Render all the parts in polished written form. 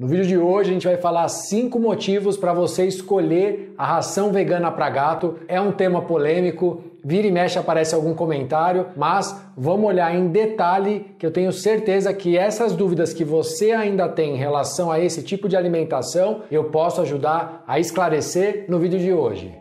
No vídeo de hoje a gente vai falar 5 motivos para você escolher a ração vegana para gato. É um tema polêmico, vira e mexe aparece algum comentário, mas vamos olhar em detalhe que eu tenho certeza que essas dúvidas que você ainda tem em relação a esse tipo de alimentação, eu posso ajudar a esclarecer no vídeo de hoje.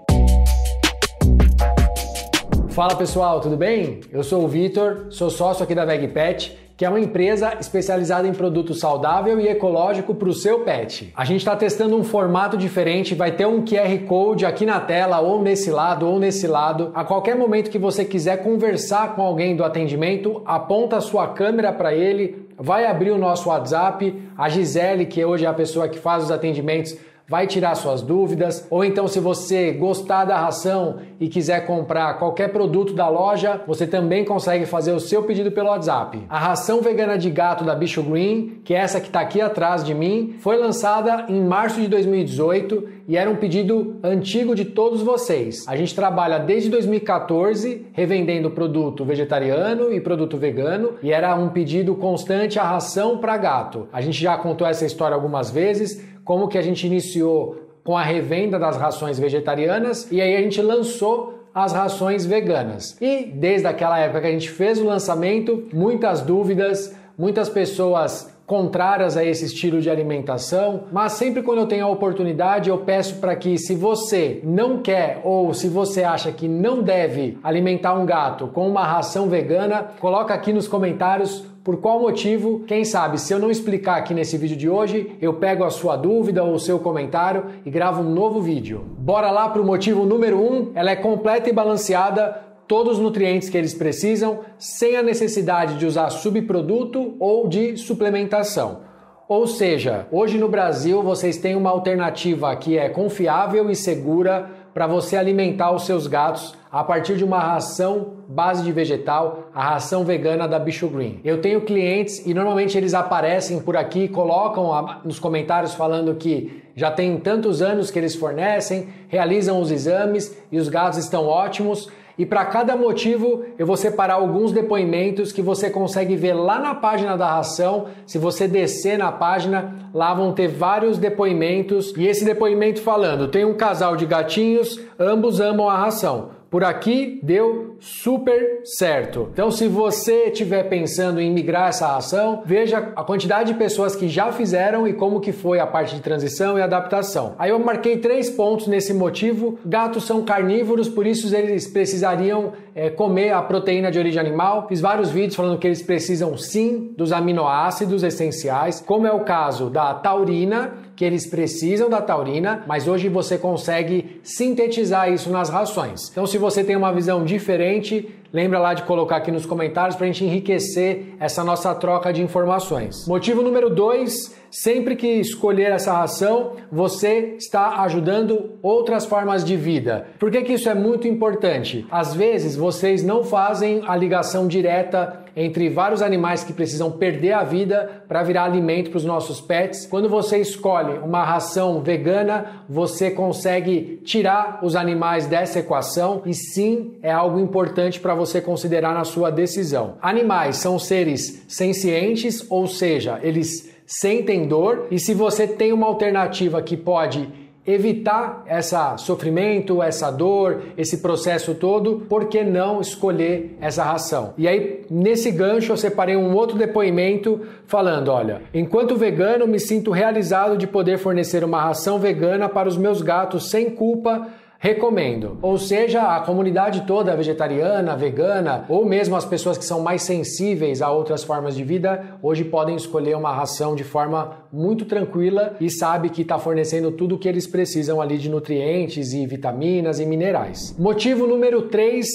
Fala pessoal, tudo bem? Eu sou o Vitor, sou sócio aqui da VegPet, que é uma empresa especializada em produto saudável e ecológico para o seu pet. A gente está testando um formato diferente, vai ter um QR Code aqui na tela, ou nesse lado. A qualquer momento que você quiser conversar com alguém do atendimento, aponta a sua câmera para ele, vai abrir o nosso WhatsApp, a Gisele, que hoje é a pessoa que faz os atendimentos, vai tirar suas dúvidas, ou então se você gostar da ração e quiser comprar qualquer produto da loja, você também consegue fazer o seu pedido pelo WhatsApp. A ração vegana de gato da Bicho Green, que é essa que está aqui atrás de mim, foi lançada em março de 2018 e era um pedido antigo de todos vocês. A gente trabalha desde 2014 revendendo produto vegetariano e produto vegano e era um pedido constante a ração para gato. A gente já contou essa história algumas vezes, como que a gente iniciou com a revenda das rações vegetarianas e aí a gente lançou as rações veganas. E desde aquela época que a gente fez o lançamento, muitas dúvidas, muitas pessoas contrárias a esse estilo de alimentação, mas sempre quando eu tenho a oportunidade eu peço para que, se você não quer ou se você acha que não deve alimentar um gato com uma ração vegana, coloca aqui nos comentários por qual motivo. Quem sabe, se eu não explicar aqui nesse vídeo de hoje, eu pego a sua dúvida ou o seu comentário e gravo um novo vídeo. Bora lá para o motivo número 1. Ela é completa e balanceada, todos os nutrientes que eles precisam, sem a necessidade de usar subproduto ou de suplementação. Ou seja, hoje no Brasil vocês têm uma alternativa que é confiável e segura para você alimentar os seus gatos a partir de uma ração base de vegetal, a ração vegana da Bicho Green. Eu tenho clientes e normalmente eles aparecem por aqui e colocam nos comentários falando que já tem tantos anos que eles fornecem, realizam os exames e os gatos estão ótimos. E para cada motivo eu vou separar alguns depoimentos que você consegue ver lá na página da ração. Se você descer na página, lá vão ter vários depoimentos. E esse depoimento falando: tem um casal de gatinhos, ambos amam a ração. Por aqui deu super certo. Então, se você estiver pensando em migrar essa ração, veja a quantidade de pessoas que já fizeram e como que foi a parte de transição e adaptação. Aí eu marquei 3 pontos nesse motivo. Gatos são carnívoros, por isso eles precisariam comer a proteína de origem animal. Fiz vários vídeos falando que eles precisam sim dos aminoácidos essenciais, como é o caso da taurina, que eles precisam da taurina, mas hoje você consegue sintetizar isso nas rações. Então, se você tem uma visão diferente, lembra lá de colocar aqui nos comentários para a gente enriquecer essa nossa troca de informações. Motivo número 2, sempre que escolher essa ração, você está ajudando outras formas de vida. Por que que isso é muito importante? Às vezes vocês não fazem a ligação direta entre vários animais que precisam perder a vida para virar alimento para os nossos pets. Quando você escolhe uma ração vegana, você consegue tirar os animais dessa equação e sim, é algo importante para você considerar na sua decisão. Animais são seres sencientes, ou seja, eles sentem dor, e se você tem uma alternativa que pode evitar esse sofrimento, essa dor, esse processo todo, por que não escolher essa ração? E aí, nesse gancho, eu separei um outro depoimento falando: olha, enquanto vegano, me sinto realizado de poder fornecer uma ração vegana para os meus gatos sem culpa. Recomendo. Ou seja, a comunidade toda vegetariana, vegana, ou mesmo as pessoas que são mais sensíveis a outras formas de vida, hoje podem escolher uma ração de forma muito tranquila e sabe que está fornecendo tudo o que eles precisam ali de nutrientes e vitaminas e minerais. Motivo número 3,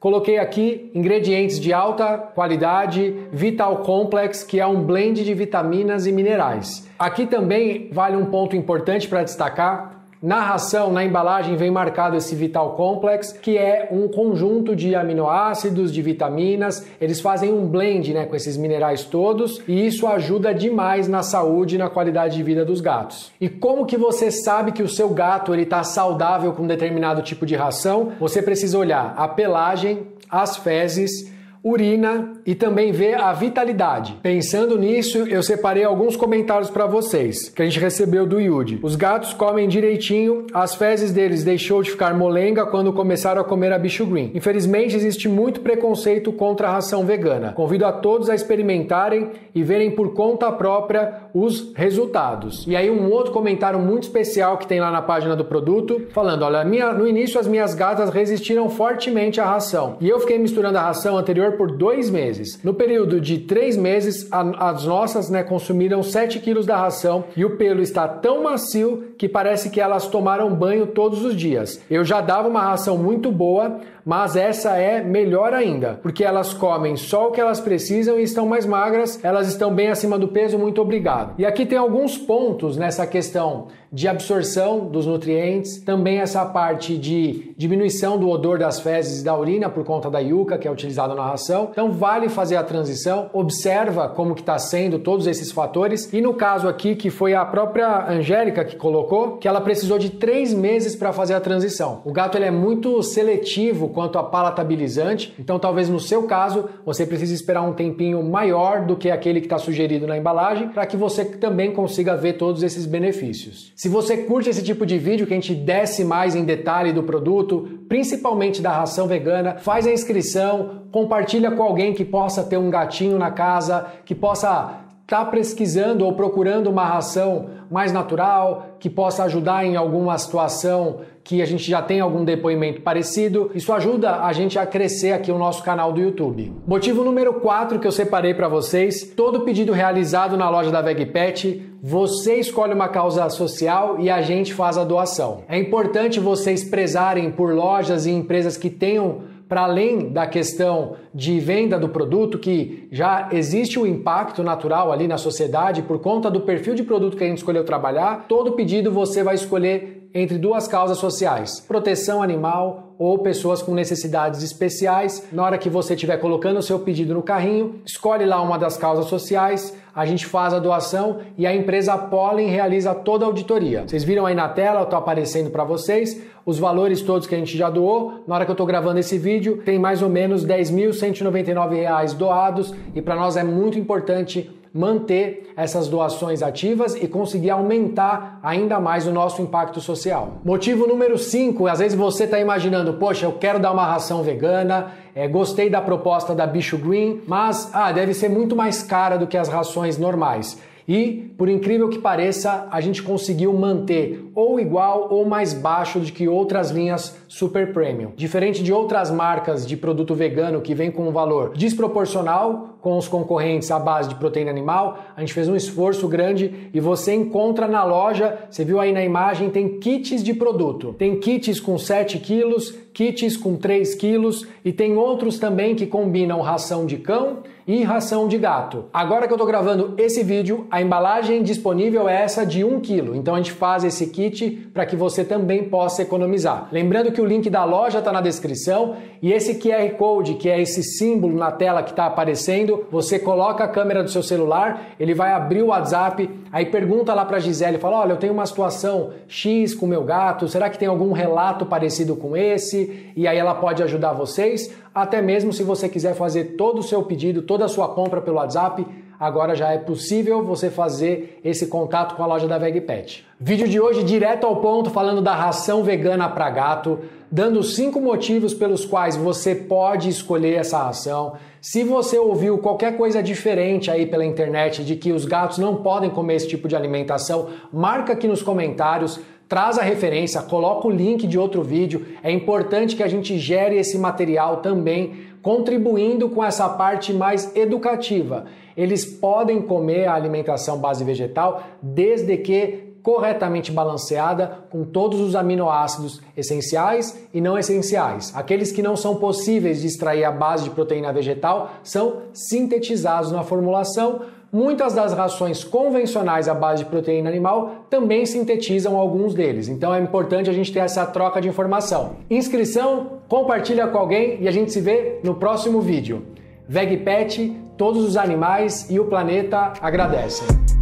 coloquei aqui ingredientes de alta qualidade, Vital Complex, que é um blend de vitaminas e minerais. Aqui também vale um ponto importante para destacar. Na ração, na embalagem, vem marcado esse Vital Complex, que é um conjunto de aminoácidos, de vitaminas. Eles fazem um blend, né, com esses minerais todos, e isso ajuda demais na saúde e na qualidade de vida dos gatos. E como que você sabe que o seu gato está saudável com um determinado tipo de ração? Você precisa olhar a pelagem, as fezes, urina e e também ver a vitalidade. Pensando nisso, eu separei alguns comentários para vocês, que a gente recebeu do Yudi. Os gatos comem direitinho, as fezes deles deixou de ficar molenga quando começaram a comer a Bicho Green. Infelizmente, existe muito preconceito contra a ração vegana. Convido a todos a experimentarem e verem por conta própria os resultados. E aí um outro comentário muito especial que tem lá na página do produto, falando, olha, no início as minhas gatas resistiram fortemente à ração e eu fiquei misturando a ração anterior por 2 meses. No período de 3 meses, as nossas consumiram 7 quilos da ração e o pelo está tão macio que parece que elas tomaram banho todos os dias. Eu já dava uma ração muito boa, mas essa é melhor ainda, porque elas comem só o que elas precisam e estão mais magras, elas estão bem acima do peso, muito obrigado. E aqui tem alguns pontos nessa questão de absorção dos nutrientes, também essa parte de diminuição do odor das fezes e da urina por conta da yuca, que é utilizada na ração. Então vale fazer a transição, observa como que está sendo todos esses fatores, e no caso aqui, que foi a própria Angélica que colocou, que ela precisou de 3 meses para fazer a transição. O gato ele é muito seletivo quanto a palatabilizante, então talvez no seu caso você precise esperar um tempinho maior do que aquele que está sugerido na embalagem, para que você também consiga ver todos esses benefícios. Se você curte esse tipo de vídeo, que a gente desce mais em detalhe do produto, principalmente da ração vegana, faz a inscrição, compartilha com alguém que possa ter um gatinho na casa, que possa estar pesquisando ou procurando uma ração mais natural, que possa ajudar em alguma situação que a gente já tem algum depoimento parecido. Isso ajuda a gente a crescer aqui o nosso canal do YouTube. Motivo número 4 que eu separei para vocês: todo pedido realizado na loja da VegPet, você escolhe uma causa social e a gente faz a doação. É importante vocês prezarem por lojas e empresas que tenham, para além da questão de venda do produto, que já existe um impacto natural ali na sociedade por conta do perfil de produto que a gente escolheu trabalhar, todo pedido você vai escolher entre 2 causas sociais: proteção animal ou pessoas com necessidades especiais. Na hora que você estiver colocando o seu pedido no carrinho, escolhe lá uma das causas sociais, a gente faz a doação e a empresa Polen realiza toda a auditoria. Vocês viram aí na tela, eu estou aparecendo para vocês, os valores todos que a gente já doou. Na hora que eu estou gravando esse vídeo, tem mais ou menos R$ 10.199 doados, e para nós é muito importante manter essas doações ativas e conseguir aumentar ainda mais o nosso impacto social. Motivo número 5, às vezes você está imaginando, poxa, eu quero dar uma ração vegana, gostei da proposta da Bicho Green, mas deve ser muito mais cara do que as rações normais. E, por incrível que pareça, a gente conseguiu manter ou igual ou mais baixo do que outras linhas super premium. Diferente de outras marcas de produto vegano que vem com um valor desproporcional com os concorrentes à base de proteína animal, a gente fez um esforço grande e você encontra na loja, você viu aí na imagem, tem kits de produto. Tem kits com 7 quilos, kits com 3 quilos e tem outros também que combinam ração de cão e ração de gato. Agora que eu tô gravando esse vídeo, a embalagem disponível é essa de 1 kg. Então a gente faz esse kit para que você também possa economizar. Lembrando que o link da loja tá na descrição, e esse QR Code, que é esse símbolo na tela que tá aparecendo, você coloca a câmera do seu celular, ele vai abrir o WhatsApp, aí pergunta lá pra Gisele, fala, olha, eu tenho uma situação X com o meu gato, será que tem algum relato parecido com esse? E aí ela pode ajudar vocês. Até mesmo se você quiser fazer todo o seu pedido, toda a sua compra pelo WhatsApp, agora já é possível você fazer esse contato com a loja da VegPet. Vídeo de hoje direto ao ponto, falando da ração vegana para gato, dando 5 motivos pelos quais você pode escolher essa ração. Se você ouviu qualquer coisa diferente aí pela internet de que os gatos não podem comer esse tipo de alimentação, marca aqui nos comentários, traz a referência, coloca o link de outro vídeo. É importante que a gente gere esse material também, contribuindo com essa parte mais educativa. Eles podem comer a alimentação base vegetal, desde que corretamente balanceada, com todos os aminoácidos essenciais e não essenciais. Aqueles que não são possíveis de extrair à base de proteína vegetal são sintetizados na formulação. Muitas das rações convencionais à base de proteína animal também sintetizam alguns deles. Então é importante a gente ter essa troca de informação. Inscrição, compartilha com alguém e a gente se vê no próximo vídeo. VegPet, todos os animais e o planeta agradecem.